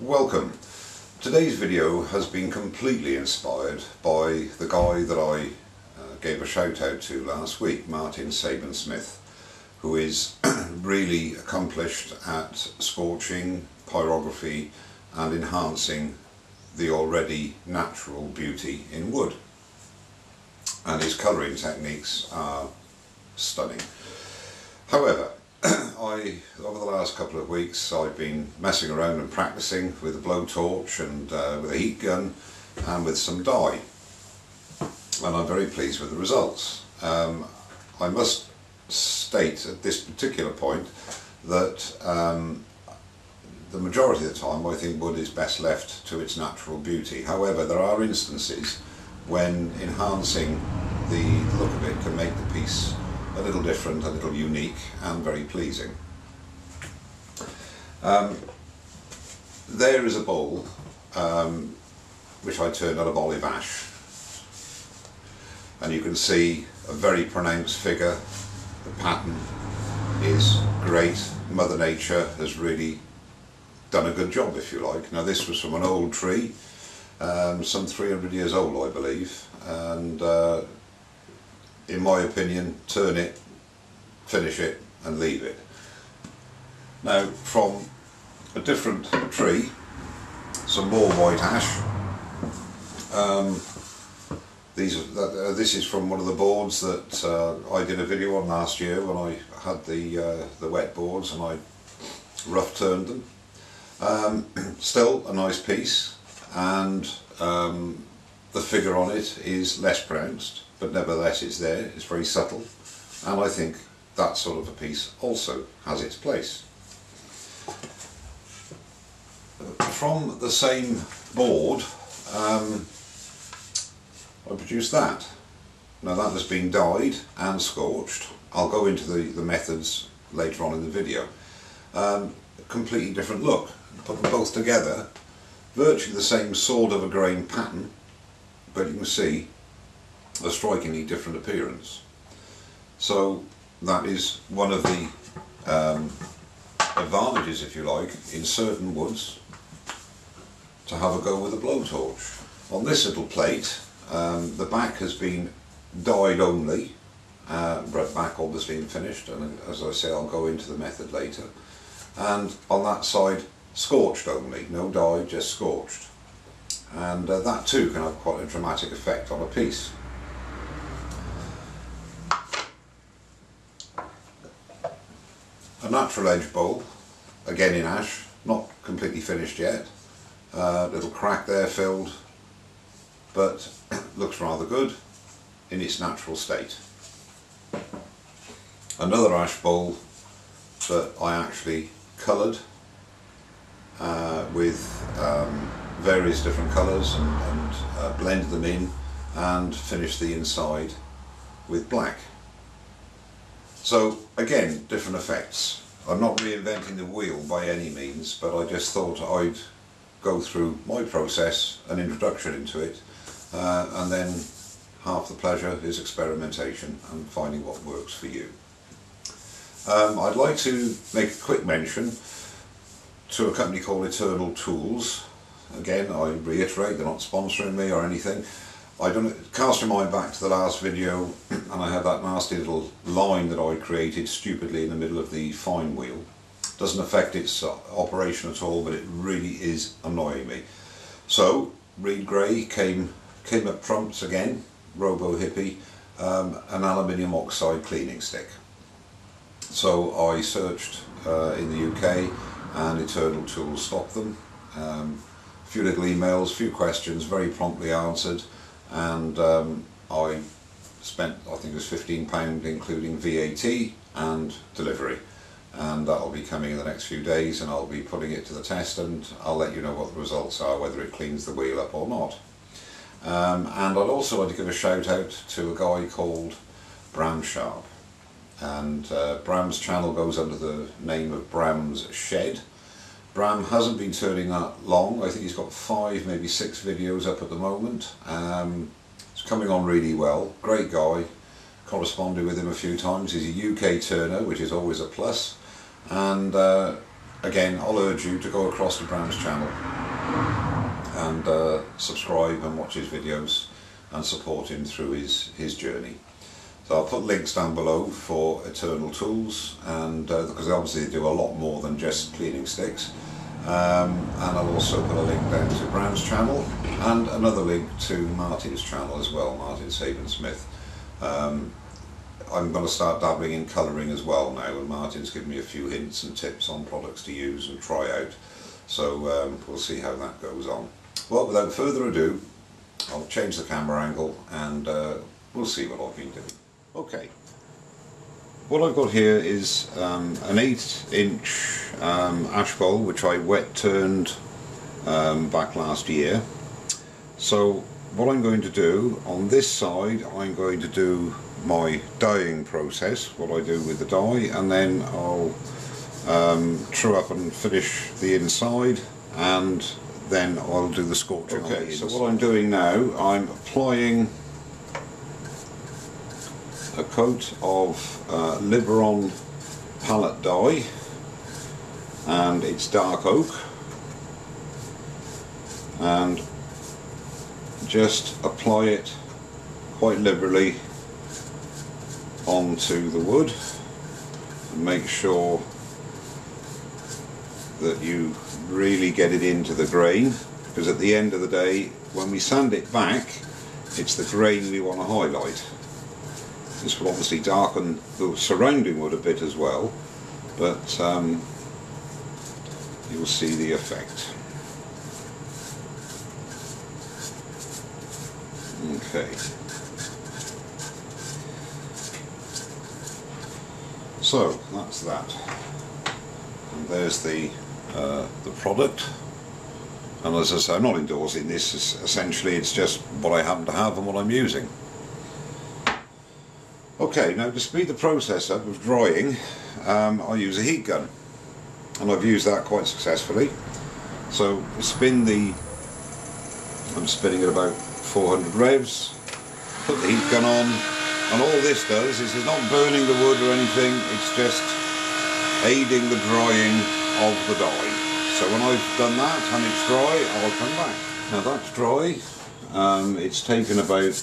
Welcome. Today's video has been completely inspired by the guy that I gave a shout out to last week, Martin Saban-Smith, who is really accomplished at scorching, pyrography and enhancing the already natural beauty in wood, and his colouring techniques are stunning. However, over the last couple of weeks I've been messing around and practicing with a blowtorch and with a heat gun and with some dye, and I'm very pleased with the results. I must state at this particular point that the majority of the time I think wood is best left to its natural beauty. However, there are instances when enhancing the look of it can make the piece a little different, a little unique and very pleasing. There is a bowl which I turned out of olive ash, and you can see a very pronounced figure. The pattern is great. Mother Nature has really done a good job, if you like. Now, this was from an old tree, some 300 years old I believe, and in my opinion, turn it, finish it and leave it. Now, from a different tree, some more white ash. This is from one of the boards that I did a video on last year when I had the wet boards and I rough turned them. Still a nice piece, and the figure on it is less pronounced, but nevertheless it's there, it's very subtle, and I think that sort of a piece also has its place. From the same board I produced that. Now, that has been dyed and scorched. I'll go into the methods later on in the video. Completely different look. Put them both together, virtually the same sort of a grain pattern, but you can see a strikingly different appearance. So that is one of the advantages, if you like, in certain woods, to have a go with a blowtorch. On this little plate, the back has been dyed only, red back obviously, and finished, and as I say, I'll go into the method later. And on that side, scorched only, no dye, just scorched. And that too can have quite a dramatic effect on a piece. A natural edge bowl, again in ash, not completely finished yet. Little crack there filled, but looks rather good in its natural state. Another ash bowl that I actually coloured with various different colours and blended them in and finished the inside with black. So again, different effects. I'm not reinventing the wheel by any means, but I just thought I'd go through my process, an introduction into it, and then half the pleasure is experimentation and finding what works for you. I'd like to make a quick mention to a company called Eternal Tools. Again, I reiterate, they're not sponsoring me or anything. I don't cast your mind back to the last video, and I had that nasty little line that I created stupidly in the middle of the fine wheel. Doesn't affect its operation at all, but it really is annoying me. So Reed Grey came up trumps again, Robo Hippie, an aluminium oxide cleaning stick. So I searched in the UK, and Eternal Tools stopped them. A few little emails, a few questions, very promptly answered, and I spent, I think it was £15 including VAT and delivery, and that will be coming in the next few days, and I'll be putting it to the test, and I'll let you know what the results are, whether it cleans the wheel up or not. And I'd also like to give a shout out to a guy called Bram Sharp, and Bram's channel goes under the name of Bram's Shed. Bram hasn't been turning that long. I think he's got 5, maybe 6 videos up at the moment. It's coming on really well. Great guy. Corresponded with him a few times. He's a UK turner, which is always a plus. And again, I'll urge you to go across to Bram's channel and subscribe and watch his videos and support him through his journey. So I'll put links down below for Eternal Tools, and because obviously they do a lot more than just cleaning sticks. And I'll also put a link down to Bram's channel and another link to Martin's channel as well, Martin Saban-Smith. I'm going to start dabbling in colouring as well now, and Martin's given me a few hints and tips on products to use and try out. So we'll see how that goes on. Well, without further ado, I'll change the camera angle and we'll see what I can do. Okay, what I've got here is an 8-inch ash bowl, which I wet turned back last year. So what I'm going to do on this side, I'm going to do my dyeing process, what I do with the dye, and then I'll true up and finish the inside, and then I'll do the scorching. Okay, so what I'm doing now, I'm applying a coat of Liberon palette dye, and it's dark oak, and just apply it quite liberally onto the wood and make sure that you really get it into the grain, because at the end of the day, when we sand it back, it's the grain we want to highlight. This will obviously darken the surrounding wood a bit as well, but you'll see the effect. Okay. So that's that. And there's the product. And as I say, I'm not endorsing this. Essentially, it's just what I happen to have and what I'm using. Okay, now to speed the process up of drying, I use a heat gun, and I've used that quite successfully. So I'm spinning at about 400 revs, put the heat gun on, and all this does is it's not burning the wood or anything, it's just aiding the drying of the dye. So when I've done that and it's dry, I'll come back. Now that's dry, it's taken about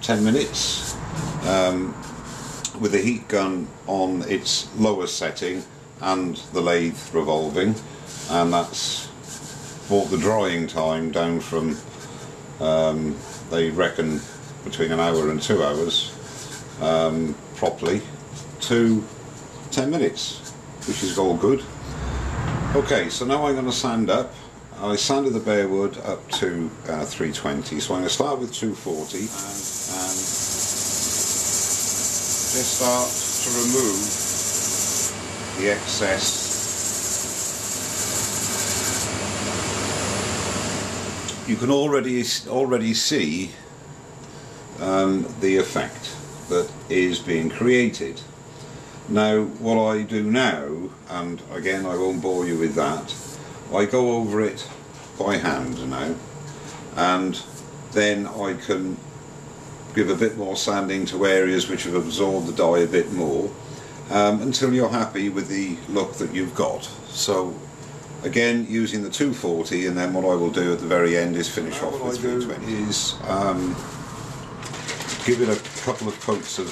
10 minutes with the heat gun on its lowest setting and the lathe revolving, and that's brought the drying time down from they reckon between an hour and 2 hours properly to 10 minutes, which is all good. Okay, so now I'm going to sand up. I sanded the bare wood up to 320, so I'm going to start with 240 and just start to remove the excess . You can already see the effect that is being created. Now, what I do now, and again I won't bore you with that, I go over it by hand now, and then I can give a bit more sanding to areas which have absorbed the dye a bit more until you're happy with the look that you've got. So again, using the 240, and then what I will do at the very end is finish off with 320. Is give it a couple of coats of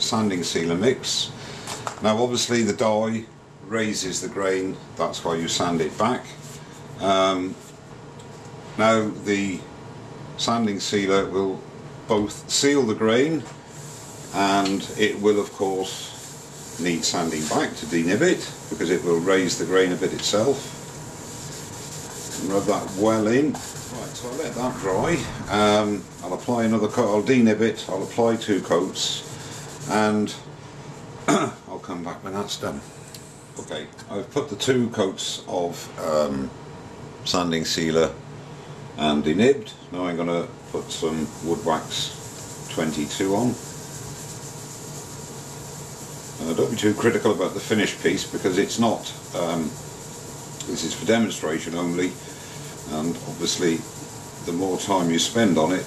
sanding sealer mix. Now obviously the dye raises the grain, that's why you sand it back. Now the sanding sealer will both seal the grain, and it will of course need sanding back to denib it, because it will raise the grain a bit itself. And rub that well in. Right, so I'll let that dry. I'll apply another coat, I'll denib it, I'll apply 2 coats, and I'll come back when that's done. Okay, I've put the 2 coats of sanding sealer and denibbed. Now I'm going to put some Wood Wax 22 on. Don't be too critical about the finished piece, because it's not, this is for demonstration only, and obviously the more time you spend on it,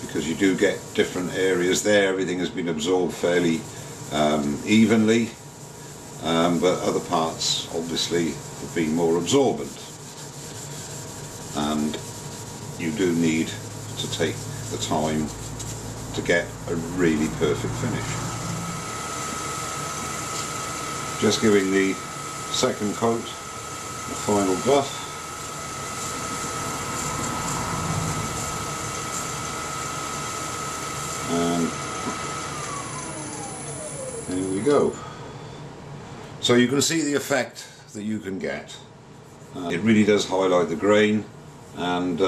because you do get different areas there, everything has been absorbed fairly evenly, but other parts obviously be more absorbent, and you do need to take the time to get a really perfect finish. Just giving the second coat the final buff. There we go. So you can see the effect that you can get. It really does highlight the grain, and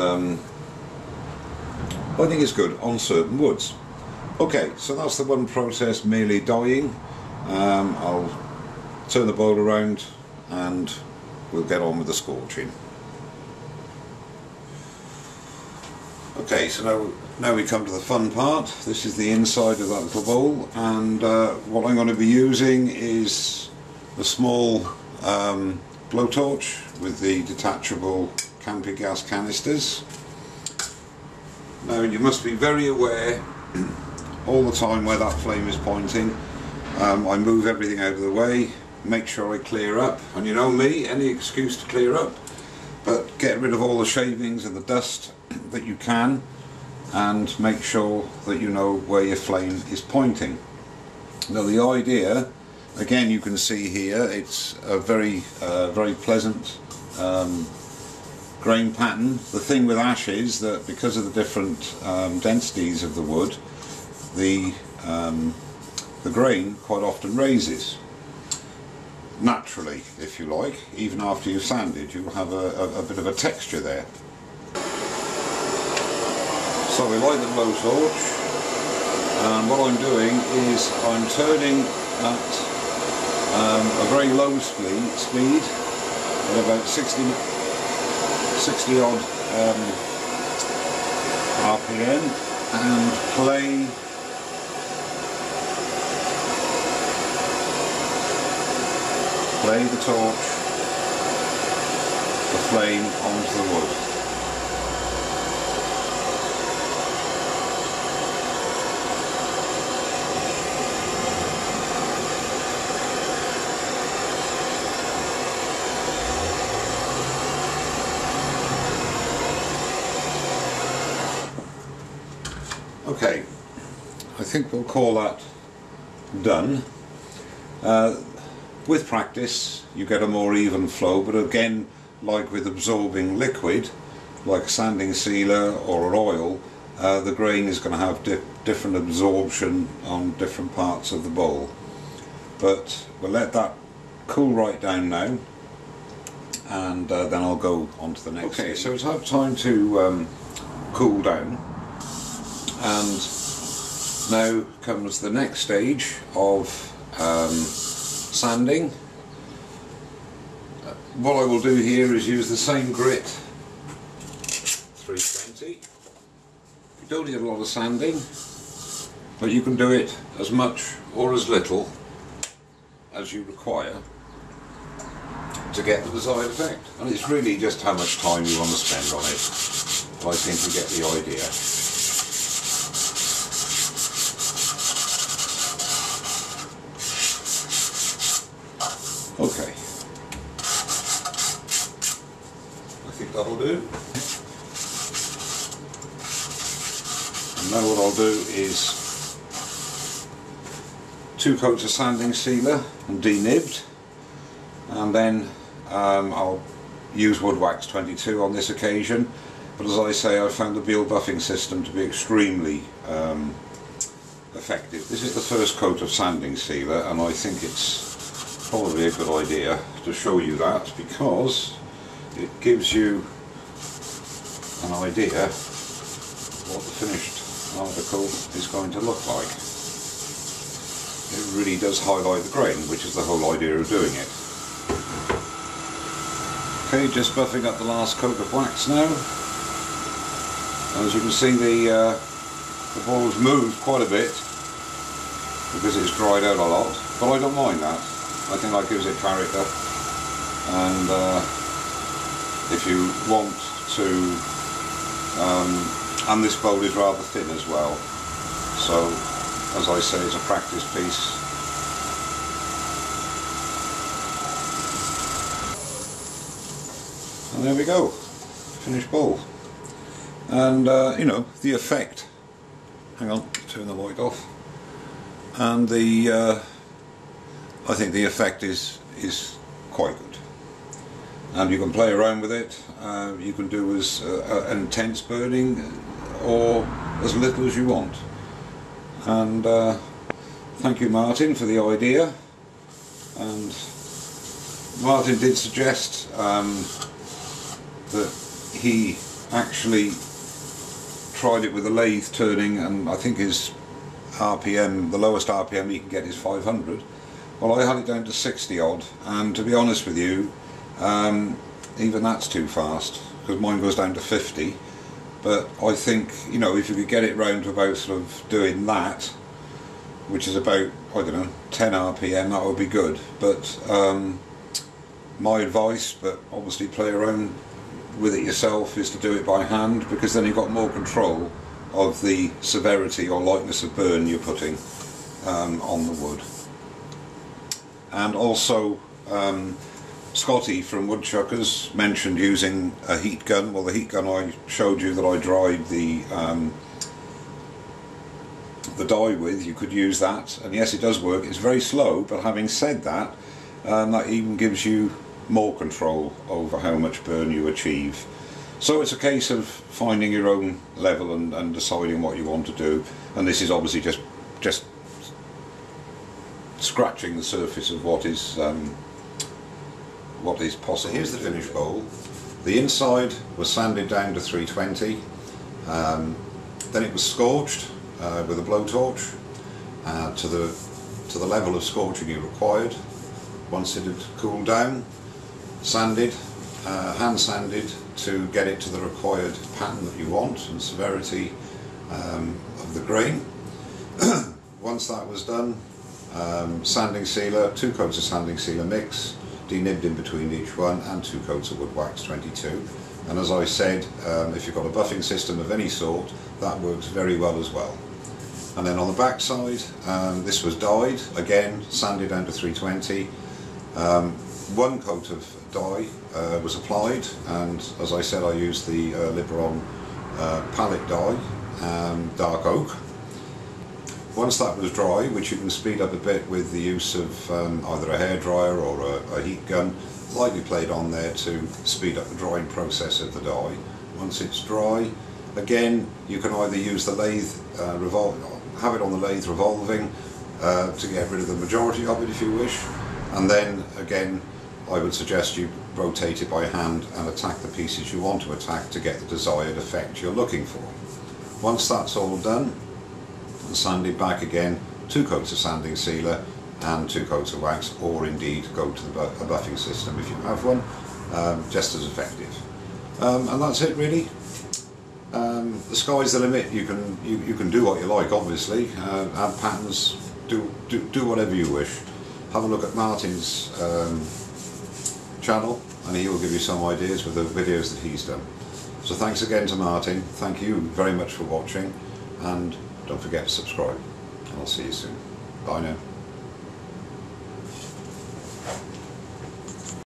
I think it's good on certain woods. Okay, so that's the one process, merely dyeing. I'll turn the bowl around and we'll get on with the scorching. Okay, so now we come to the fun part. This is the inside of that little bowl, and what I'm going to be using is a small blowtorch with the detachable camping gas canisters. Now you must be very aware all the time where that flame is pointing. I move everything out of the way, make sure I clear up, and you know me, any excuse to clear up, but get rid of all the shavings and the dust that you can, and make sure that you know where your flame is pointing. Now the idea, again you can see here, it's a very pleasant grain pattern. The thing with ash is that because of the different densities of the wood, the grain quite often raises. Naturally, if you like, even after you've sanded, you'll have a bit of a texture there. So we light the blowtorch, and what I'm doing is I'm turning at a very low speed at about 60 odd RPM, and play the torch, the flame onto the wood. Okay, I think we'll call that done. With practice you get a more even flow, but again, like with absorbing liquid like a sanding sealer or an oil, the grain is going to have different absorption on different parts of the bowl. But we'll let that cool right down now, and then I'll go on to the next thing. Okay, so it's had time to cool down, and now comes the next stage of sanding. What I will do here is use the same grit, 320. You don't need a lot of sanding, but you can do it as much or as little as you require to get the desired effect. And it's really just how much time you want to spend on it. I think you get the idea. Okay, I think that'll do. And now what I'll do is 2 coats of sanding sealer and denibbed, and then I'll use Wood Wax 22 on this occasion. But as I say, I found the Beale buffing system to be extremely effective. This is the first coat of sanding sealer, and I think it's probably a good idea to show you that, because it gives you an idea of what the finished article is going to look like. It really does highlight the grain, which is the whole idea of doing it. Okay, just buffing up the last coat of wax now. And as you can see, the ball's moved quite a bit because it's dried out a lot, but I don't mind that. I think that gives it character, and if you want to, and this bowl is rather thin as well, so as I say, it's a practice piece. And there we go, finished bowl. And you know, the effect, hang on, turn the light off, and the I think the effect is quite good. And you can play around with it, you can do as intense burning or as little as you want. And thank you, Martin, for the idea. And Martin did suggest that he actually tried it with a lathe turning, and I think his RPM, the lowest RPM he can get is 500. Well, I had it down to 60 odd, and to be honest with you, even that's too fast, because mine goes down to 50. But I think, you know, if you could get it round to about sort of doing that, which is about, I don't know, 10 RPM, that would be good. But my advice, but obviously play around with it yourself, is to do it by hand, because then you've got more control of the severity or lightness of burn you're putting on the wood. And also, Scotty from Woodchuckers mentioned using a heat gun. Well, the heat gun I showed you that I dried the dye with, you could use that, and yes, it does work. It's very slow, but having said that, that even gives you more control over how much burn you achieve. So it's a case of finding your own level and deciding what you want to do. And this is obviously just scratching the surface of what is possible. Here's the finished bowl. The inside was sanded down to 320, then it was scorched with a blowtorch to the level of scorching you required. Once it had cooled down, sanded, hand sanded to get it to the required pattern that you want and severity of the grain. Once that was done, sanding sealer, 2 coats of sanding sealer mix, denibbed in between each one, and 2 coats of Wood Wax 22. And as I said, if you've got a buffing system of any sort, that works very well as well. And then on the back side, this was dyed, again sanded down to 320. 1 coat of dye was applied, and as I said, I used the Liberon palette dye, dark oak. Once that was dry, which you can speed up a bit with the use of either a hairdryer or a heat gun, lightly played on there to speed up the drying process of the dye. Once it's dry, again, you can either use the lathe, have it on the lathe revolving to get rid of the majority of it if you wish, and then again, I would suggest you rotate it by hand and attack the pieces you want to attack to get the desired effect you're looking for. Once that's all done, sanded back again, 2 coats of sanding sealer and 2 coats of wax, or indeed go to a buffing system if you have one, just as effective. And that's it really. The sky's the limit. You can you can do what you like, obviously, add patterns, do whatever you wish. Have a look at Martin's channel and he will give you some ideas with the videos that he's done. So thanks again to Martin, thank you very much for watching, and don't forget to subscribe. I'll see you soon. Bye now.